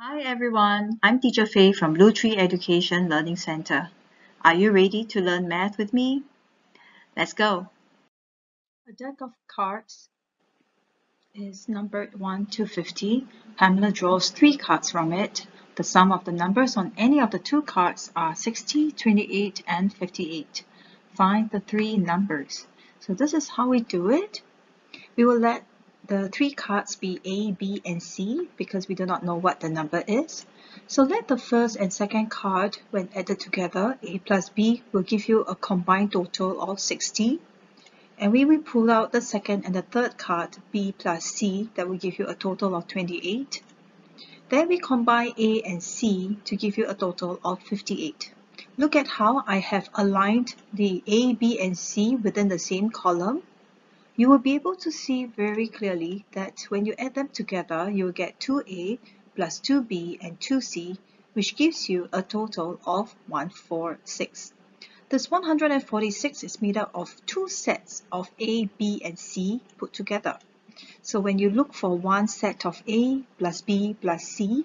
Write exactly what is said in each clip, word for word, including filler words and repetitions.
Hi everyone, I'm Teacher Faye from Blue Tree Education Learning Center. Are you ready to learn math with me? Let's go! A deck of cards is numbered one to fifty. Pamela draws three cards from it. The sum of the numbers on any of the two cards are sixty, twenty-eight and fifty-eight. Find the three numbers. So this is how we do it. We will let the three cards be A, B, and C because we do not know what the number is. So let the first and second card, when added together, A plus B will give you a combined total of sixty. And we will pull out the second and the third card, B plus C, that will give you a total of twenty-eight. Then we combine A and C to give you a total of fifty-eight. Look at how I have aligned the A, B, and C within the same column. You will be able to see very clearly that when you add them together, you will get two A plus two B and two C, which gives you a total of one hundred forty-six. This one hundred forty-six is made up of two sets of A, B, and C put together. So when you look for one set of A plus B plus C,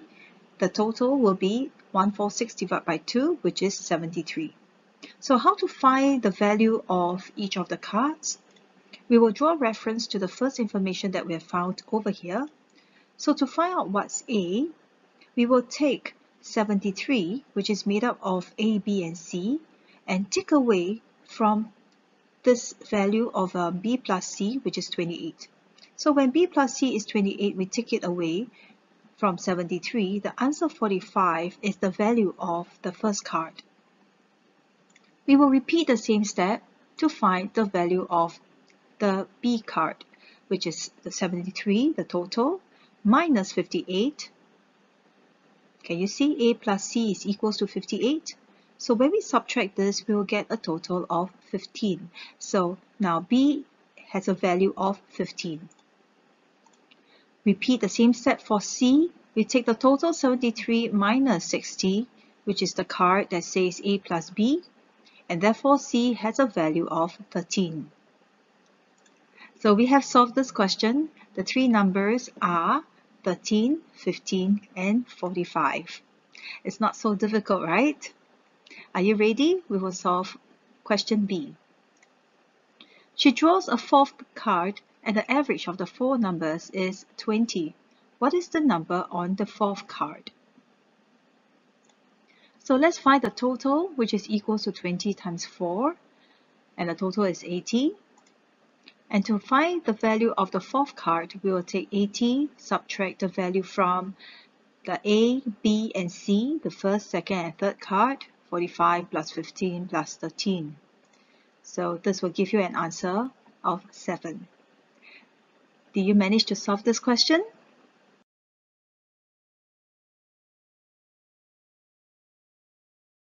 the total will be one hundred forty-six divided by two, which is seventy-three. So how to find the value of each of the cards? We will draw reference to the first information that we have found over here. So to find out what's A, we will take seventy-three, which is made up of A, B, and C, and take away from this value of um, B plus C, which is twenty-eight. So when B plus C is twenty-eight, we take it away from seventy-three. The answer forty-five is the value of the first card. We will repeat the same step to find the value of the B card, which is the seventy-three, the total, minus fifty-eight. Can you see A plus C is equals to fifty-eight? So when we subtract this, we will get a total of fifteen. So now B has a value of fifteen. Repeat the same step for C. We take the total seventy-three minus sixty, which is the card that says A plus B, and therefore C has a value of thirteen. So we have solved this question. The three numbers are thirteen, fifteen, and forty-five. It's not so difficult, right? Are you ready? We will solve question B. She draws a fourth card and the average of the four numbers is twenty. What is the number on the fourth card? So let's find the total, which is equal to twenty times four, and the total is eighty. And to find the value of the fourth card, we will take eighty, subtract the value from the A, B, and C, the first, second, and third card, forty-five plus fifteen plus thirteen. So this will give you an answer of seven. Did you manage to solve this question?